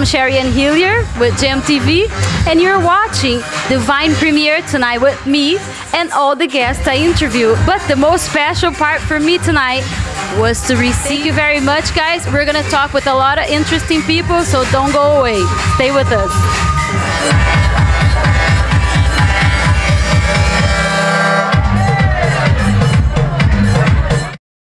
I'm Shariane Hillier with JEM TV, and you're watching Divine Premiere tonight with me and all the guests I interview. But the most special part for me tonight was to receive. Thank you very much, guys. We're gonna talk with a lot of interesting people, so don't go away. Stay with us.